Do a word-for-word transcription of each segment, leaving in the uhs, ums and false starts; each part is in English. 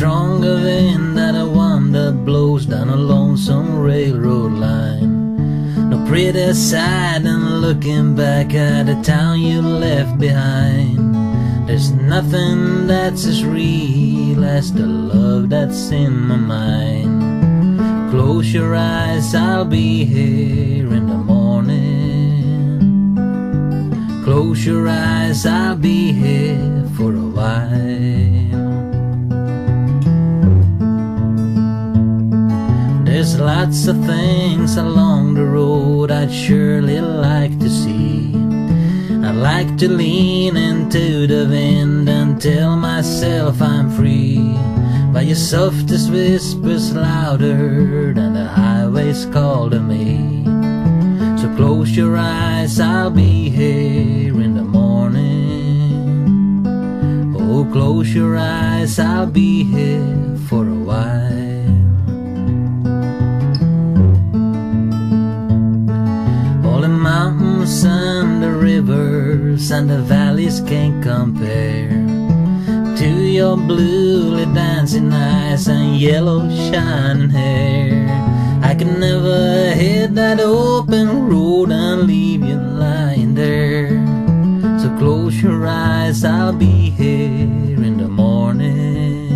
stronger than that one that blows down a lonesome railroad line. No prettier sight than looking back at the town you left behind. There's nothing that's as real as the love that's in my mind. Close your eyes, I'll be here in the morning. Close your eyes, I'll be here for a while. There's lots of things along the road I'd surely like to see. I'd like to lean into the wind and tell myself I'm free. But your softest whisper's louder than the highway's call to me. So close your eyes, I'll be here in the morning. Oh, close your eyes, I'll be here for a while. Mountains and the rivers and the valleys can't compare to your bluely dancing eyes and yellow shining hair. I can never hit that open road and leave you lying there. So close your eyes, I'll be here in the morning.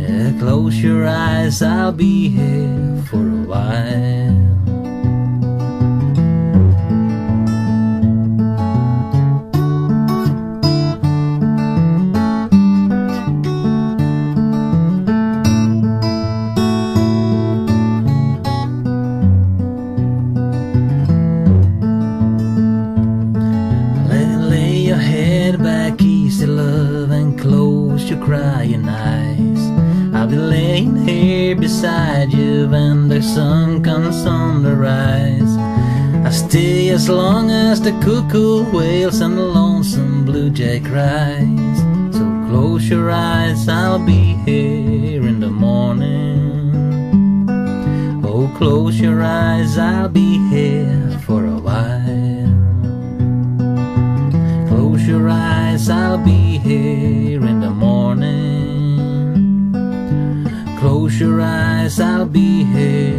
Yeah, close your eyes, I'll be here for a while. Crying eyes, I'll be laying here beside you when the sun comes on the rise. I'll stay as long as the cuckoo wails and the lonesome blue jay cries. So close your eyes, I'll be here in the morning. Oh, close your eyes, I'll be here for a while. Close your eyes, I'll be here in the morning. Close your eyes, I'll be here.